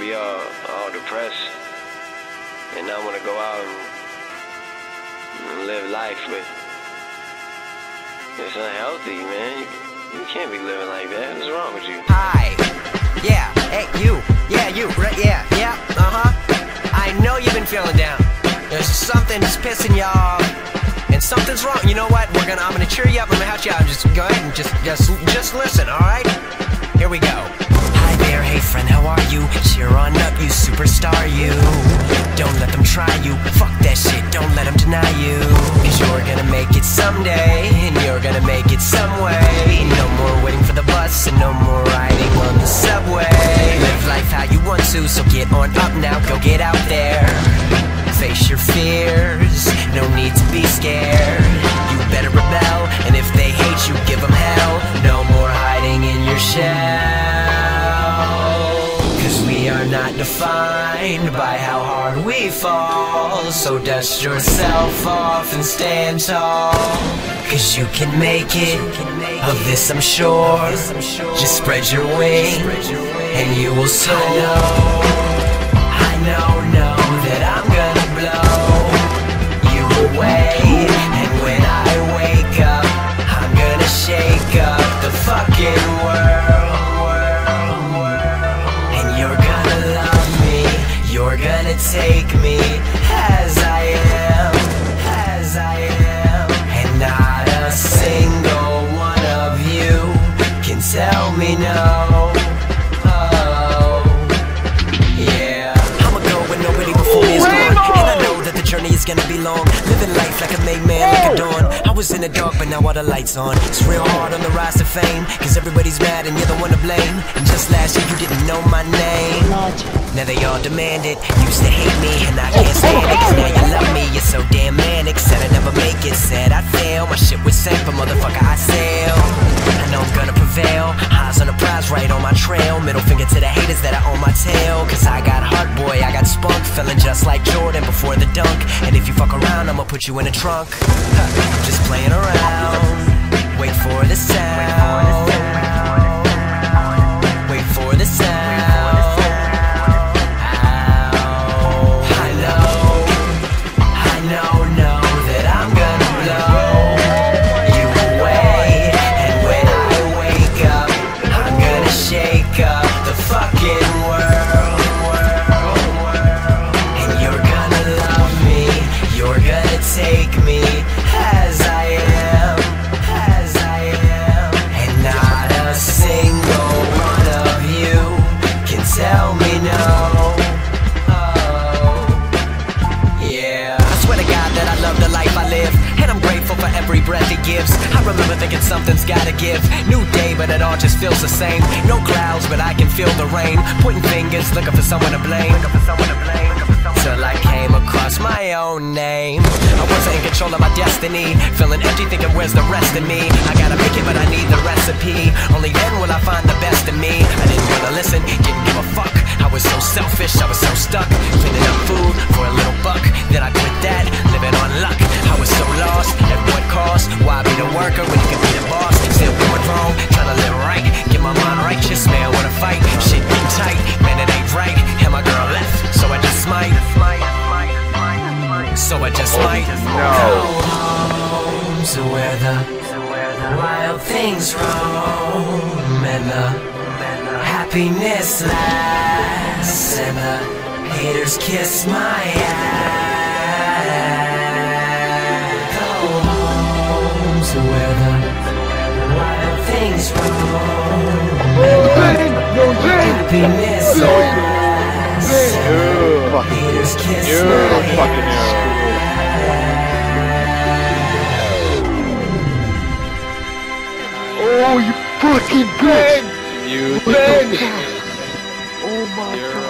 We all depressed, and I want to go out and live life, but it's unhealthy, man. You can't be living like that. What's wrong with you? Hi. Yeah. Hey, you. Yeah, you. Right, yeah. Yeah. I know you've been feeling down. There's something that's pissing you off, and something's wrong. You know what? I'm gonna cheer you up. I'm gonna help you out. Just go ahead and just listen. All right. Here we go. Hi there, hey friend, how are you? Cheer on up, you superstar, you. Don't let them try you, fuck that shit, don't let them deny you. Cause you're gonna make it someday, and you're gonna make it some way. No more waiting for the bus, and no more riding on the subway. Live life how you want to, so get on up now, go get out there. Face your fears, no need to be scared. You better rebel, and if they hate you, give them hell. No more hiding in your shell, cause we are not defined by how hard we fall. So dust yourself off and stand tall, cause you can make it. Of this I'm sure. Just spread your wings, and you will soar. I know that I'm gonna blow you away. And when I wake up, I'm gonna shake up the fucking world. And you're gonna love me, you're gonna take me as I am, and not a single one of you can tell me no. It's gonna be long, living life like a made man, like a dawn. I was in the dark, but now all the lights on. It's real hard on the rise to fame, cause everybody's mad and you're the one to blame. And just last year you didn't know my name. Now they all demand it. Used to hate me and I can't stand it, cause now you love me, you're so damn manic. Said I'd never make it, said I'd fail. My shit was safe, but motherfucker I sail. I know I'm gonna prevail, eyes on the prize, right on my trail. Middle finger to the haters that are on my tail, cause I got heart, boy, I got spunk. Feeling just like Jordan before the dunk. And if you fuck around, I'ma put you in a trunk. Just playing around. Wait for the sound. Wait for the sound. I know that I'm gonna blow you away. And when I wake up, I'm gonna shake up the fucking world. Take me as I am, and not a single one of you can tell me no. Oh, yeah. I swear to God that I love the life I live, and I'm grateful for every breath it gives. I remember thinking something's gotta give. New day, but it all just feels the same. No clouds, but I can feel the rain. Pointing fingers, looking for someone to blame. Till I came across my own name. I wasn't in control of my destiny, feeling empty, thinking where's the rest of me. I gotta make it, but I need the recipe. Only then will I find the best in me. I didn't wanna listen, didn't give a fuck. I was so selfish, I was so stuck. Cleaning up food for a little buck, then I quit that, living on luck. I was so lost, at what cost? Why be the worker when you can be the boss? Still going wrong, trying to live right, get my mind righteous, man, wanna fight. Shit getting tight, man, it ain't right. And my girl left, so I just might. So I just might go home to where the wild things roam, and the happiness lasts, and the haters kiss my ass. Go home to where the wild things roam, and the happiness lasts. You're fucking oh, you fucking bitch! You bitch! Oh my God.